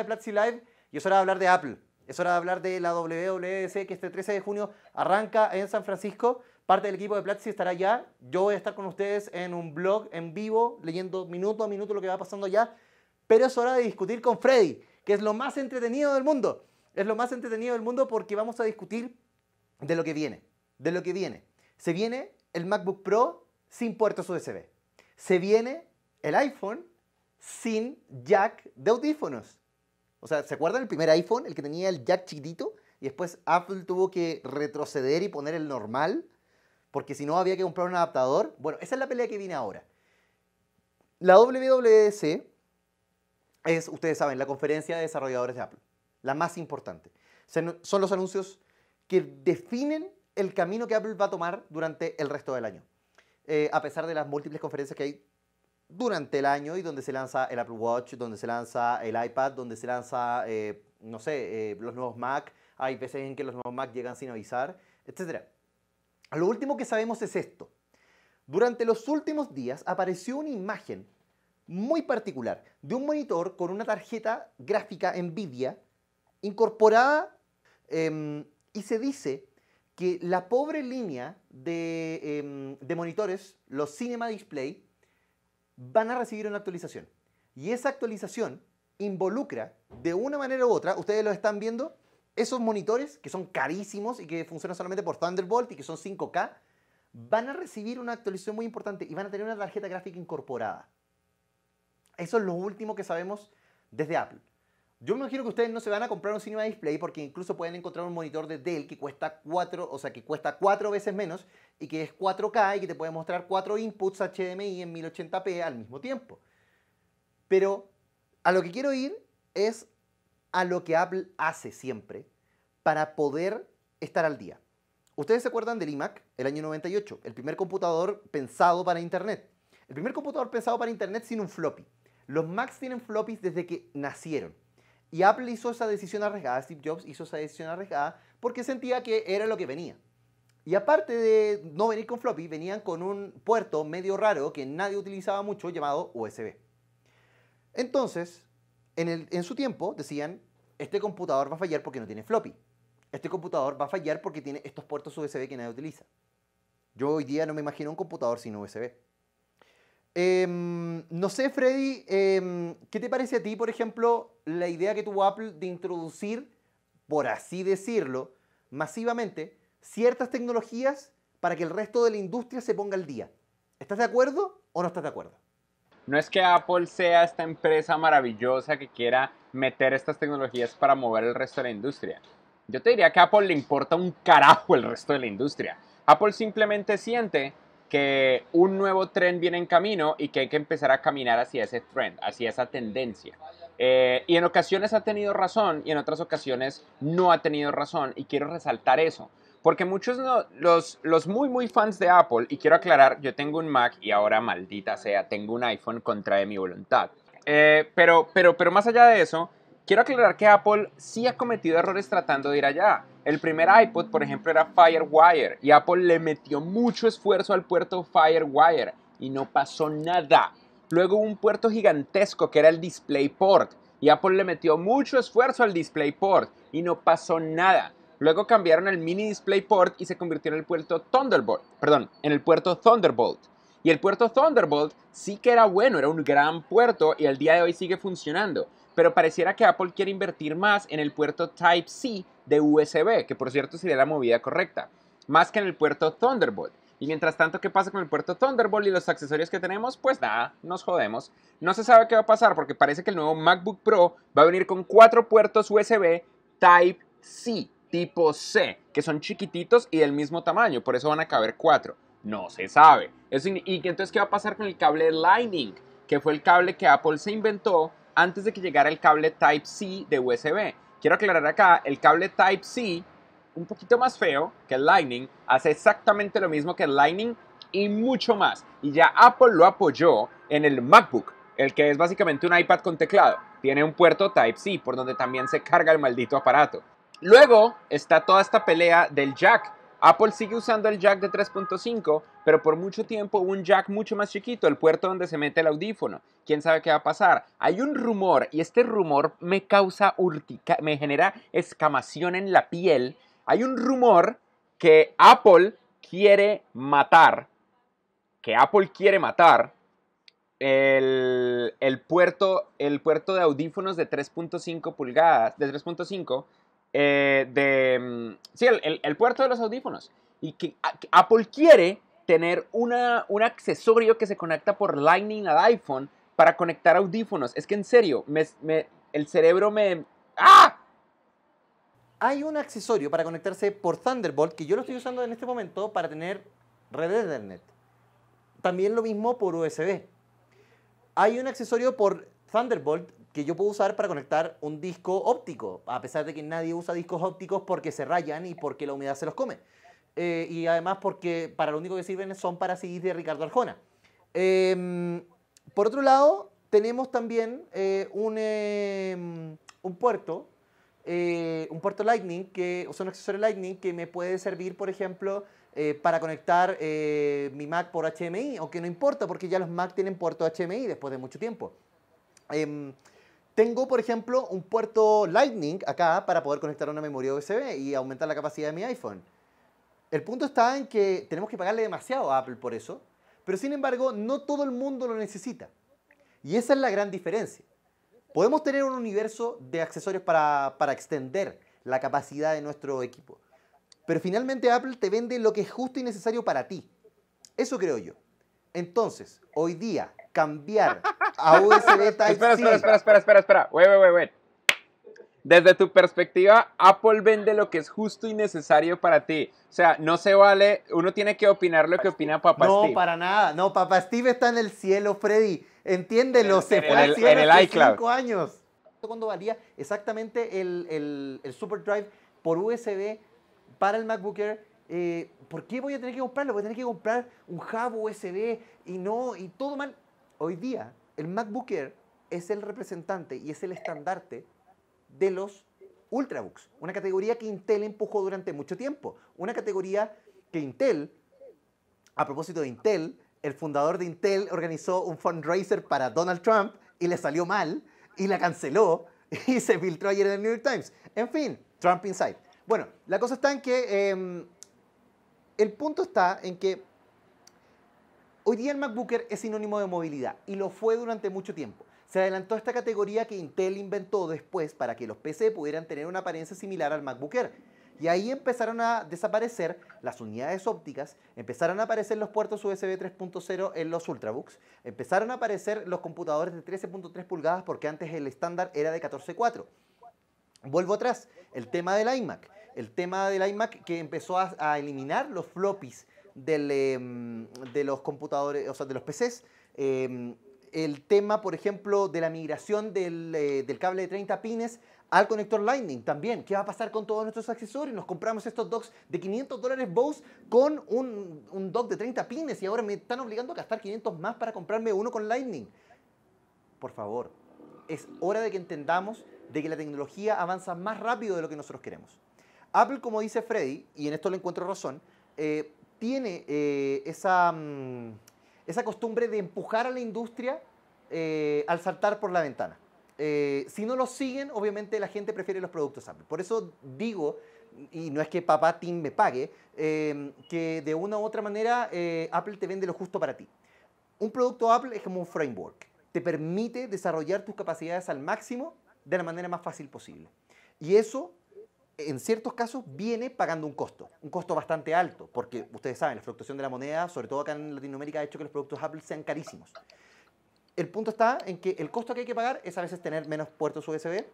de Platzi Live y es hora de hablar de Apple. Es hora de hablar de la WWDC, que este 13 de junio arranca en San Francisco. Parte del equipo de Platzi estará allá. Yo voy a estar con ustedes en un blog en vivo, leyendo minuto a minuto lo que va pasando allá. Pero es hora de discutir con Freddy, que es lo más entretenido del mundo. Es lo más entretenido del mundo porque vamos a discutir de lo que viene. De lo que viene. Se viene el MacBook Pro sin puertos USB. Se viene el iPhone sin jack de audífonos. O sea, ¿se acuerdan el primer iPhone? El que tenía el jack chiquitito y después Apple tuvo que retroceder y poner el normal porque si no había que comprar un adaptador. Bueno, esa es la pelea que viene ahora. La WWDC es, ustedes saben, la conferencia de desarrolladores de Apple. La más importante. Son los anuncios que definen el camino que Apple va a tomar durante el resto del año. A pesar de las múltiples conferencias que hay durante el año y donde se lanza el Apple Watch, donde se lanza el iPad, donde se lanza, no sé, los nuevos Mac. Hay veces en que los nuevos Mac llegan sin avisar, etc. Lo último que sabemos es esto. Durante los últimos días apareció una imagen muy particular de un monitor con una tarjeta gráfica NVIDIA incorporada y se dice que la pobre línea de monitores, los Cinema Display, van a recibir una actualización. Y esa actualización involucra, de una manera u otra, ustedes lo están viendo, esos monitores que son carísimos y que funcionan solamente por Thunderbolt y que son 5K, van a recibir una actualización muy importante y van a tener una tarjeta gráfica incorporada. Eso es lo último que sabemos desde Apple. Yo me imagino que ustedes no se van a comprar un Cinema Display porque incluso pueden encontrar un monitor de Dell que cuesta 4 veces menos y que es 4K y que te puede mostrar 4 inputs HDMI en 1080p al mismo tiempo. Pero a lo que quiero ir es a lo que Apple hace siempre para poder estar al día. Ustedes se acuerdan del iMac, el año 98, el primer computador pensado para Internet. El primer computador pensado para Internet sin un floppy. Los Macs tienen floppies desde que nacieron. Y Apple hizo esa decisión arriesgada, Steve Jobs hizo esa decisión arriesgada porque sentía que era lo que venía. Y aparte de no venir con floppy, venían con un puerto medio raro que nadie utilizaba mucho llamado USB. Entonces, en su tiempo decían, este computador va a fallar porque no tiene floppy. Este computador va a fallar porque tiene estos puertos USB que nadie utiliza. Yo hoy día no me imagino un computador sin USB. No sé, Freddy, ¿qué te parece a ti, por ejemplo, la idea que tuvo Apple de introducir, por así decirlo, masivamente, ciertas tecnologías para que el resto de la industria se ponga al día? ¿Estás de acuerdo o no estás de acuerdo? No es que Apple sea esta empresa maravillosa que quiera meter estas tecnologías para mover el resto de la industria. Yo te diría que a Apple le importa un carajo el resto de la industria. Apple simplemente siente que un nuevo tren viene en camino y que hay que empezar a caminar hacia ese trend, hacia esa tendencia. Y en ocasiones ha tenido razón y en otras ocasiones no ha tenido razón y quiero resaltar eso. Porque muchos, los muy fans de Apple, y quiero aclarar, yo tengo un Mac y ahora maldita sea, tengo un iPhone contra de mi voluntad. Pero más allá de eso, quiero aclarar que Apple sí ha cometido errores tratando de ir allá. El primer iPod, por ejemplo, era FireWire y Apple le metió mucho esfuerzo al puerto FireWire y no pasó nada. Luego hubo un puerto gigantesco que era el DisplayPort y Apple le metió mucho esfuerzo al DisplayPort y no pasó nada. Luego cambiaron el mini DisplayPort y se convirtió en el puerto Thunderbolt, Thunderbolt. Y el puerto Thunderbolt sí que era bueno, era un gran puerto y al día de hoy sigue funcionando. Pero pareciera que Apple quiere invertir más en el puerto Type-C de USB, que por cierto sería la movida correcta, más que en el puerto Thunderbolt. Y mientras tanto, ¿qué pasa con el puerto Thunderbolt y los accesorios que tenemos? Pues nada, nos jodemos. No se sabe qué va a pasar porque parece que el nuevo MacBook Pro va a venir con 4 puertos USB Type-C, tipo C, que son chiquititos y del mismo tamaño, por eso van a caber 4. No se sabe. Y entonces, ¿qué va a pasar con el cable Lightning? Que fue el cable que Apple se inventó antes de que llegara el cable Type-C de USB. Quiero aclarar acá, el cable Type-C, un poquito más feo que el Lightning, hace exactamente lo mismo que el Lightning y mucho más. Y ya Apple lo apoyó en el MacBook, el que es básicamente un iPad con teclado. Tiene un puerto Type-C, por donde también se carga el maldito aparato. Luego está toda esta pelea del jack, Apple sigue usando el jack de 3.5, pero por mucho tiempo hubo un jack mucho más chiquito, el puerto donde se mete el audífono. ¿Quién sabe qué va a pasar? Hay un rumor, y este rumor me causa urticaria, me genera escamación en la piel. Hay un rumor que Apple quiere matar, el puerto de audífonos de 3.5 pulgadas, de 3.5, el puerto de los audífonos. Y que Apple quiere tener un accesorio que se conecta por Lightning al iPhone para conectar audífonos. Es que en serio, el cerebro me... ¡Ah! Hay un accesorio para conectarse por Thunderbolt que yo lo estoy usando en este momento para tener red Ethernet. También lo mismo por USB. Hay un accesorio por Thunderbolt que yo puedo usar para conectar un disco óptico, a pesar de que nadie usa discos ópticos porque se rayan y porque la humedad se los come. Y además porque para lo único que sirven son para CDs de Ricardo Arjona. Por otro lado, tenemos también un puerto Lightning, que usa un accesorio Lightning que me puede servir, por ejemplo, para conectar mi Mac por HDMI, aunque no importa porque ya los Mac tienen puerto HDMI después de mucho tiempo. Tengo, por ejemplo, un puerto Lightning acá para poder conectar una memoria USB y aumentar la capacidad de mi iPhone. El punto está en que tenemos que pagarle demasiado a Apple por eso, pero sin embargo no todo el mundo lo necesita. Y esa es la gran diferencia. Podemos tener un universo de accesorios para extender la capacidad de nuestro equipo. Pero finalmente Apple te vende lo que es justo y necesario para ti. Eso creo yo. Entonces, hoy día, cambiar a USB Type-C... Espera. Wait. Desde tu perspectiva, Apple vende lo que es justo y necesario para ti. O sea, no se vale... Uno tiene que opinar lo que opina Papá Steve. No, para nada. No, Papá Steve está en el cielo, Freddy. Entiéndelo, se fue al cielo hace 5 años. Cuando valía exactamente el SuperDrive por USB... Para el MacBook Air, ¿por qué voy a tener que comprarlo? Voy a tener que comprar un hub USB y todo mal. Hoy día, el MacBook Air es el representante y es el estandarte de los Ultrabooks. Una categoría que Intel empujó durante mucho tiempo. Una categoría que Intel, a propósito de Intel, el fundador de Intel organizó un fundraiser para Donald Trump y le salió mal y la canceló y se filtró ayer en el New York Times. En fin, Trump Inside. Bueno, la cosa está en que el punto está en que hoy día el MacBook Air es sinónimo de movilidad y lo fue durante mucho tiempo. Se adelantó esta categoría que Intel inventó después para que los PC pudieran tener una apariencia similar al MacBook Air. Y ahí empezaron a desaparecer las unidades ópticas, empezaron a aparecer los puertos USB 3.0 en los Ultrabooks, empezaron a aparecer los computadores de 13.3 pulgadas porque antes el estándar era de 14.4. Vuelvo atrás, el tema del iMac. El tema del iMac que empezó a eliminar los floppies de los computadores, o sea, de los PCs. El tema, por ejemplo, de la migración del cable de 30 pines al conector Lightning también. ¿Qué va a pasar con todos nuestros accesorios? Nos compramos estos docks de $500 Bose con un dock de 30 pines y ahora me están obligando a gastar 500 más para comprarme uno con Lightning. Por favor, es hora de que entendamos de que la tecnología avanza más rápido de lo que nosotros queremos. Apple, como dice Freddy, y en esto le encuentro razón, tiene esa costumbre de empujar a la industria al saltar por la ventana. Si no lo siguen, obviamente la gente prefiere los productos Apple. Por eso digo, y no es que papá Tim me pague, que de una u otra manera Apple te vende lo justo para ti. Un producto Apple es como un framework. Te permite desarrollar tus capacidades al máximo de la manera más fácil posible. Y eso... en ciertos casos viene pagando un costo bastante alto, porque ustedes saben, la fluctuación de la moneda, sobre todo acá en Latinoamérica, ha hecho que los productos Apple sean carísimos. El punto está en que el costo que hay que pagar es a veces tener menos puertos USB,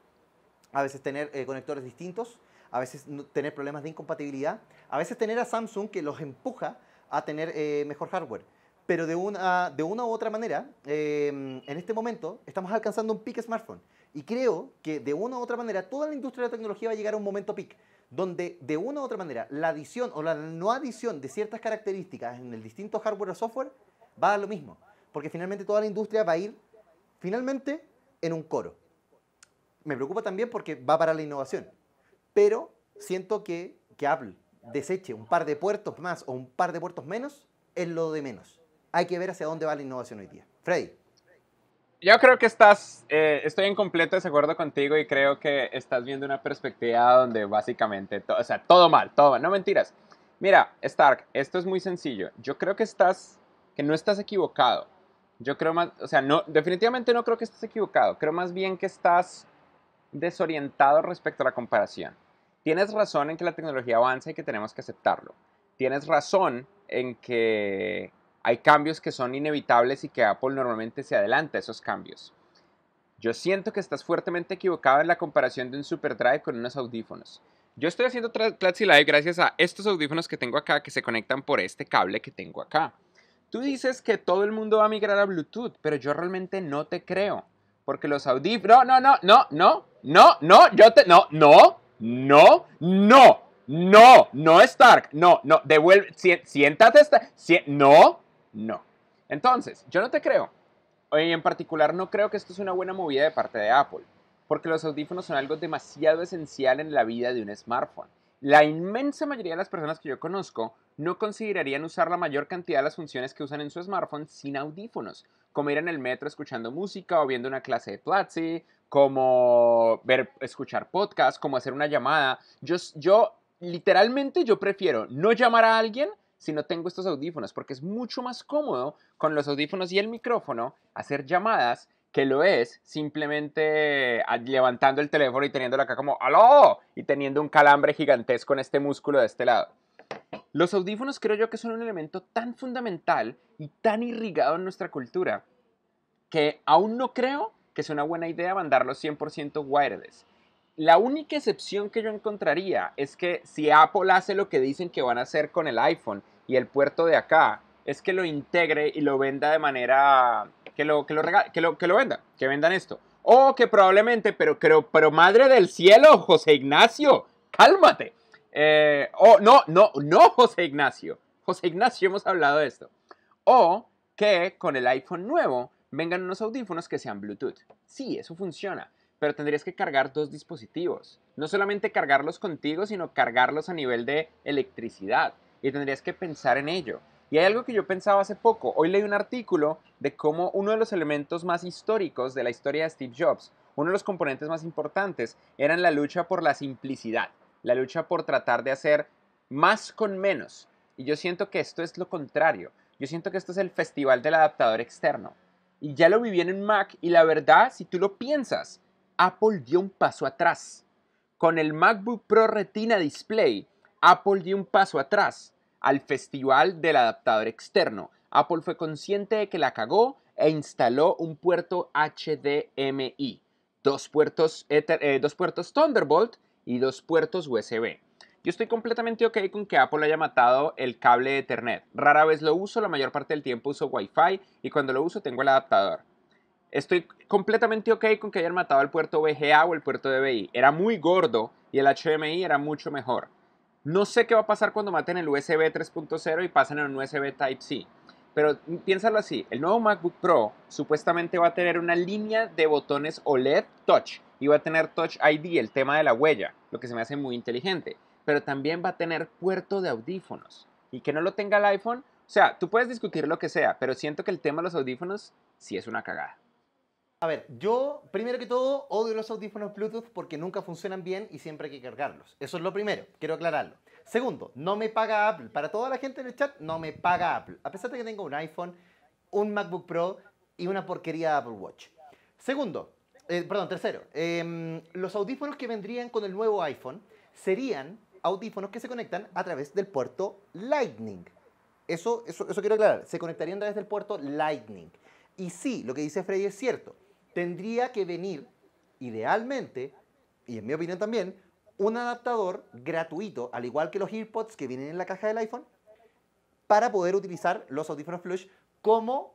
a veces tener conectores distintos, a veces tener problemas de incompatibilidad, a veces tener a Samsung que los empuja a tener mejor hardware. Pero de una u otra manera, en este momento estamos alcanzando un peak smartphone. Y creo que de una u otra manera toda la industria de la tecnología va a llegar a un momento peak, donde de una u otra manera la adición o la no adición de ciertas características en el distinto hardware o software va a dar lo mismo. Porque finalmente toda la industria va a ir finalmente en un coro. Me preocupa también porque va para la innovación. Pero siento que Apple deseche un par de puertos más o un par de puertos menos, es lo de menos. Hay que ver hacia dónde va la innovación hoy día. Freddy. Yo creo que estás, estoy en completo desacuerdo contigo y creo que estás viendo una perspectiva donde básicamente, todo mal, todo mal, no mentiras. Mira, Stark, esto es muy sencillo. Yo creo que no estás equivocado. Yo creo más, definitivamente no creo que estés equivocado. Creo más bien que estás desorientado respecto a la comparación. Tienes razón en que la tecnología avanza y que tenemos que aceptarlo. Tienes razón en que hay cambios que son inevitables y que Apple normalmente se adelanta a esos cambios. Yo siento que estás fuertemente equivocado en la comparación de un SuperDrive con unos audífonos. Yo estoy haciendo Platzi Live gracias a estos audífonos que tengo acá, que se conectan por este cable que tengo acá. Tú dices que todo el mundo va a migrar a Bluetooth, pero yo realmente no te creo. Porque los audífonos... Stark. Devuelve... Siéntate... Entonces, yo no te creo. Y en particular no creo que esto es una buena movida de parte de Apple, porque los audífonos son algo demasiado esencial en la vida de un smartphone. La inmensa mayoría de las personas que yo conozco no considerarían usar la mayor cantidad de las funciones que usan en su smartphone sin audífonos, como ir en el metro escuchando música o viendo una clase de Platzi, como escuchar podcasts, como hacer una llamada. Yo prefiero no llamar a alguien si no tengo estos audífonos, porque es mucho más cómodo con los audífonos y el micrófono hacer llamadas que lo es simplemente levantando el teléfono y teniéndolo acá como ¡aló! Y teniendo un calambre gigantesco en este músculo de este lado. Los audífonos creo yo que son un elemento tan fundamental y tan irrigado en nuestra cultura que aún no creo que sea una buena idea mandarlos 100% wireless. La única excepción que yo encontraría es que si Apple hace lo que dicen que van a hacer con el iPhone y el puerto de acá, es que lo integre y lo venda de manera... que vendan esto. O que probablemente, pero madre del cielo, José Ignacio, cálmate. José Ignacio. José Ignacio, hemos hablado de esto. O que con el iPhone nuevo vengan unos audífonos que sean Bluetooth. Sí, eso funciona. Pero tendrías que cargar dos dispositivos. No solamente cargarlos contigo, sino cargarlos a nivel de electricidad. Y tendrías que pensar en ello. Y hay algo que yo pensaba hace poco. Hoy leí un artículo de cómo uno de los elementos más históricos de la historia de Steve Jobs, uno de los componentes más importantes, eran la lucha por la simplicidad. La lucha por tratar de hacer más con menos. Y yo siento que esto es lo contrario. Yo siento que esto es el festival del adaptador externo. Y ya lo viví en un Mac. Y la verdad, si tú lo piensas, Apple dio un paso atrás. Con el MacBook Pro Retina Display, Apple dio un paso atrás al festival del adaptador externo. Apple fue consciente de que la cagó e instaló un puerto HDMI, dos puertos Thunderbolt y dos puertos USB. Yo estoy completamente ok con que Apple haya matado el cable de Ethernet. Rara vez lo uso, la mayor parte del tiempo uso Wi-Fi y cuando lo uso tengo el adaptador. Estoy completamente ok con que hayan matado el puerto VGA o el puerto DVI. Era muy gordo y el HDMI era mucho mejor. No sé qué va a pasar cuando maten el USB 3.0 y pasen a un USB Type-C. Pero piénsalo así, el nuevo MacBook Pro supuestamente va a tener una línea de botones OLED Touch y va a tener Touch ID, el tema de la huella, lo que se me hace muy inteligente. Pero también va a tener puerto de audífonos. Y que no lo tenga el iPhone, tú puedes discutir lo que sea, pero siento que el tema de los audífonos sí es una cagada. A ver, yo primero que todo odio los audífonos Bluetooth porque nunca funcionan bien y siempre hay que cargarlos. Eso es lo primero, quiero aclararlo. Segundo, no me paga Apple. Para toda la gente en el chat, no me paga Apple. A pesar de que tengo un iPhone, un MacBook Pro y una porquería de Apple Watch. Tercero, los audífonos que vendrían con el nuevo iPhone serían audífonos que se conectan a través del puerto Lightning. Eso quiero aclarar, se conectarían a través del puerto Lightning. Y sí, lo que dice Freddy es cierto. Tendría que venir, idealmente, y en mi opinión también, un adaptador gratuito, al igual que los AirPods que vienen en la caja del iPhone, para poder utilizar los audífonos Flush como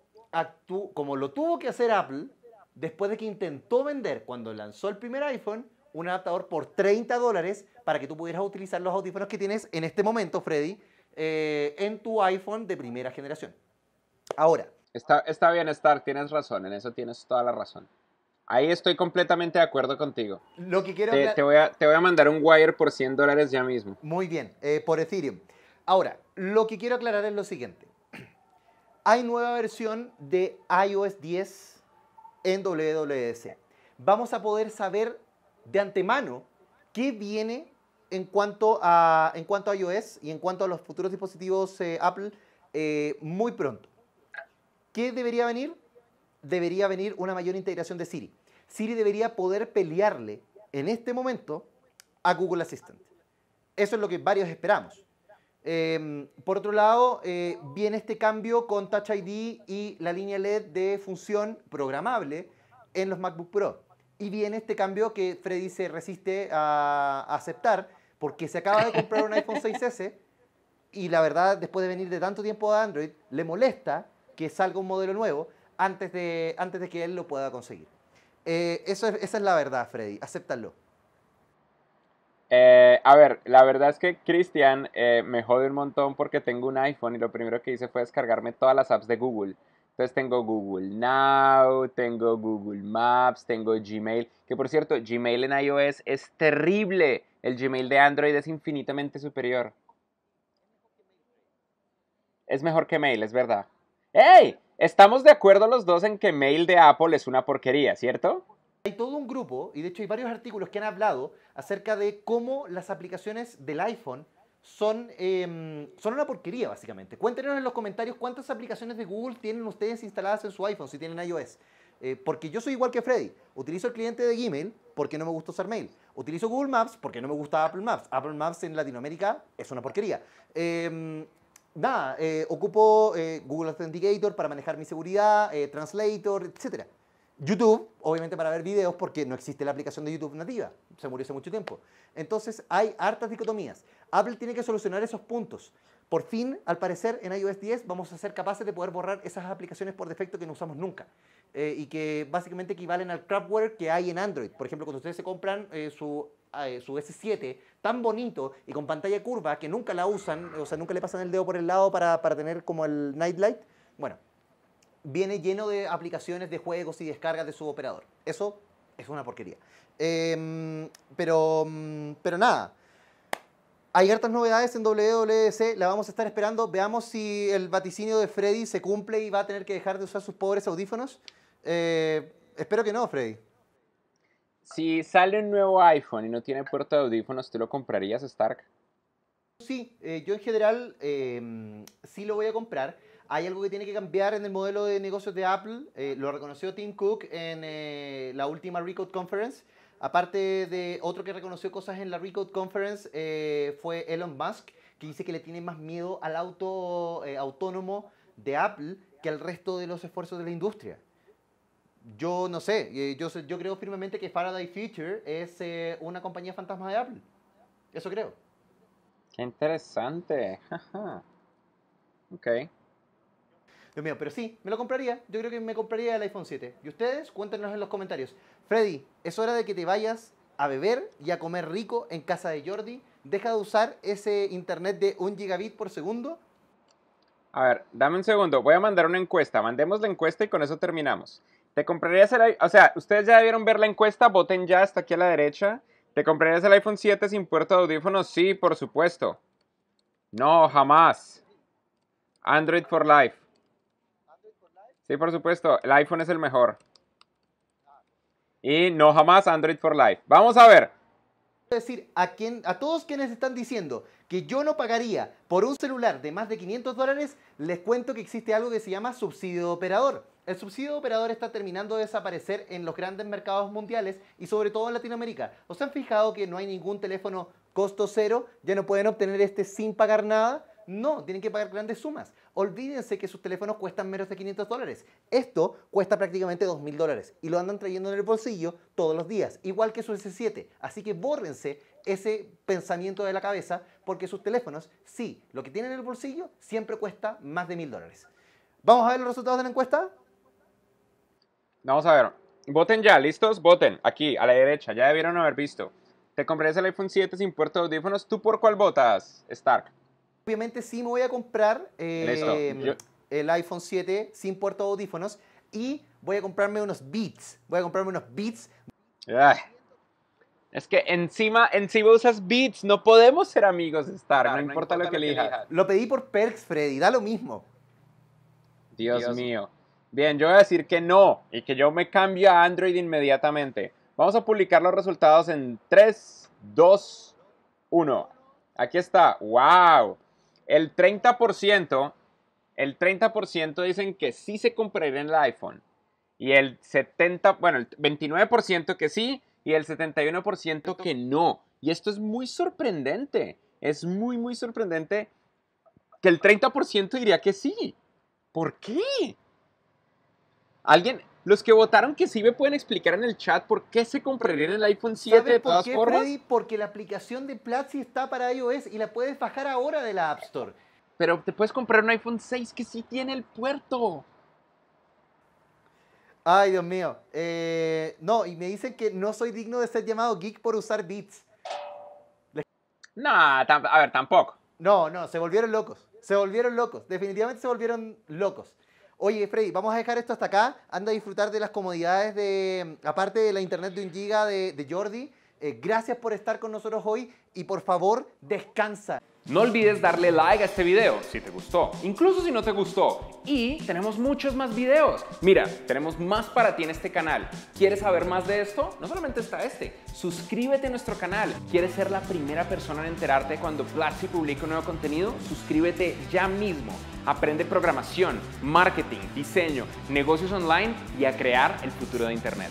lo tuvo que hacer Apple después de que intentó vender, cuando lanzó el primer iPhone, un adaptador por $30 para que tú pudieras utilizar los audífonos que tienes en este momento, Freddy, en tu iPhone de primera generación. Ahora... Está bien, Stark, tienes razón, en eso tienes toda la razón. Ahí estoy completamente de acuerdo contigo. Lo que quiero hablar... te voy a mandar un wire por $100 ya mismo. Muy bien, por Ethereum. Ahora, lo que quiero aclarar es lo siguiente. Hay nueva versión de iOS 10 en WWDC. Vamos a poder saber de antemano qué viene en cuanto a iOS y en cuanto a los futuros dispositivos Apple muy pronto. ¿Qué debería venir? Debería venir una mayor integración de Siri. Siri debería poder pelearle en este momento a Google Assistant. Eso es lo que varios esperamos. Por otro lado, viene este cambio con Touch ID y la línea LED de función programable en los MacBook Pro. Y viene este cambio que Freddy se resiste a aceptar porque se acaba de comprar un iPhone 6S y la verdad, después de venir de tanto tiempo a Android, le molesta que salga un modelo nuevo antes de que él lo pueda conseguir. Esa es la verdad, Freddy. Acéptalo. A ver, la verdad es que Cristian me jode un montón porque tengo un iPhone y lo primero que hice fue descargarme todas las apps de Google. Entonces tengo Google Now, tengo Google Maps, tengo Gmail. Que por cierto, Gmail en iOS es terrible. El Gmail de Android es infinitamente superior. Es mejor que Mail, es verdad. ¡Ey! Estamos de acuerdo los dos en que Mail de Apple es una porquería, ¿cierto? Hay todo un grupo, y de hecho hay varios artículos que han hablado acerca de cómo las aplicaciones del iPhone son una porquería, básicamente. Cuéntenos en los comentarios cuántas aplicaciones de Google tienen ustedes instaladas en su iPhone, si tienen iOS. Porque yo soy igual que Freddy. Utilizo el cliente de Gmail porque no me gusta usar Mail. Utilizo Google Maps porque no me gusta Apple Maps. Apple Maps en Latinoamérica es una porquería. Nada, ocupo Google Authenticator para manejar mi seguridad, Translator, etc. YouTube, obviamente para ver videos, porque no existe la aplicación de YouTube nativa. Se murió hace mucho tiempo. Entonces hay hartas dicotomías. Apple tiene que solucionar esos puntos. Por fin, al parecer, en iOS 10 vamos a ser capaces de poder borrar esas aplicaciones por defecto que no usamos nunca. Y que básicamente equivalen al crapware que hay en Android. Por ejemplo, cuando ustedes se compran su S7 tan bonito y con pantalla curva que nunca la usan, o sea, nunca le pasan el dedo por el lado para tener como el nightlight. Bueno, viene lleno de aplicaciones de juegos y descargas de su operador. Eso es una porquería. Pero nada, hay hartas novedades en WWDC, la vamos a estar esperando. Veamos si el vaticinio de Freddy se cumple y va a tener que dejar de usar sus pobres audífonos. Espero que no, Freddy. Si sale un nuevo iPhone y no tiene puerto de audífonos, ¿tú lo comprarías, Stark? Sí, yo en general sí lo voy a comprar. Hay algo que tiene que cambiar en el modelo de negocios de Apple. Lo reconoció Tim Cook en la última Recode Conference. Aparte de otro que reconoció cosas en la Recode Conference fue Elon Musk, que dice que le tiene más miedo al auto autónomo de Apple que al resto de los esfuerzos de la industria. Yo no sé, yo creo firmemente que Faraday Future es una compañía fantasma de Apple. Eso creo. Qué interesante. Ok. Dios mío, pero sí, me lo compraría. Yo creo que me compraría el iPhone 7. ¿Y ustedes? Cuéntenos en los comentarios. Freddy, es hora de que te vayas a beber y a comer rico en casa de Jordi. Deja de usar ese internet de 1 gigabit por segundo. A ver, dame un segundo. Voy a mandar una encuesta. Mandemos la encuesta y con eso terminamos. ¿Te comprarías el iPhone? O sea, ustedes ya debieron ver la encuesta, voten ya, hasta aquí a la derecha. ¿Te comprarías el iPhone 7 sin puerto de audífonos? Sí, por supuesto. No, jamás. Android for life. Sí, por supuesto, el iPhone es el mejor. Y no, jamás Android for life. Vamos a ver. Es decir, a todos quienes están diciendo que yo no pagaría por un celular de más de $500, les cuento que existe algo que se llama subsidio de operador. El subsidio de operador está terminando de desaparecer en los grandes mercados mundiales y sobre todo en Latinoamérica. ¿Os han fijado que no hay ningún teléfono costo cero? ¿Ya no pueden obtener este sin pagar nada? No, tienen que pagar grandes sumas. Olvídense que sus teléfonos cuestan menos de $500. Esto cuesta prácticamente $2.000 y lo andan trayendo en el bolsillo todos los días, igual que su S7. Así que bórrense ese pensamiento de la cabeza porque sus teléfonos, sí, lo que tienen en el bolsillo siempre cuesta más de $1.000. ¿Vamos a ver los resultados de la encuesta? Vamos a ver. Voten ya, ¿listos? Voten. Aquí, a la derecha, ya debieron haber visto. ¿Te comprarías el iPhone 7 sin puerto de audífonos? ¿Tú por cuál votas, Stark? Obviamente sí me voy a comprar el iPhone 7 sin puerto de audífonos. y voy a comprarme unos Beats. Ay, es que encima usas Beats. No podemos ser amigos, Stark. Claro, no importa lo que elijas. Lo pedí por perks, Freddy. Da lo mismo. Dios mío. Bien, yo voy a decir que no y que yo me cambio a Android inmediatamente. Vamos a publicar los resultados en 3, 2, 1. Aquí está. ¡Wow! El 30% dicen que sí se compraría el iPhone. Y el 29% que sí y el 71% que no. Y esto es muy sorprendente. Es muy, muy sorprendente que el 30% diría que sí. ¿Por qué? Alguien, los que votaron que sí me pueden explicar en el chat por qué se comprarían el iPhone 7 de todas formas. Freddy, porque la aplicación de Platzi está para iOS y la puedes bajar ahora de la App Store. Pero te puedes comprar un iPhone 6 que sí tiene el puerto. Ay, Dios mío. No, y me dicen que no soy digno de ser llamado geek por usar Beats. Nah, a ver, tampoco. No, se volvieron locos. Definitivamente se volvieron locos. Oye, Freddy, vamos a dejar esto hasta acá. Anda a disfrutar de las comodidades de, aparte de la internet de 1 giga de Jordi. Gracias por estar con nosotros hoy y por favor, descansa. No olvides darle like a este video si te gustó, incluso si no te gustó. Y tenemos muchos más videos. Mira, tenemos más para ti en este canal. ¿Quieres saber más de esto? No solamente está este. Suscríbete a nuestro canal. ¿Quieres ser la primera persona en enterarte cuando Platzi publique un nuevo contenido? Suscríbete ya mismo. Aprende programación, marketing, diseño, negocios online y a crear el futuro de Internet.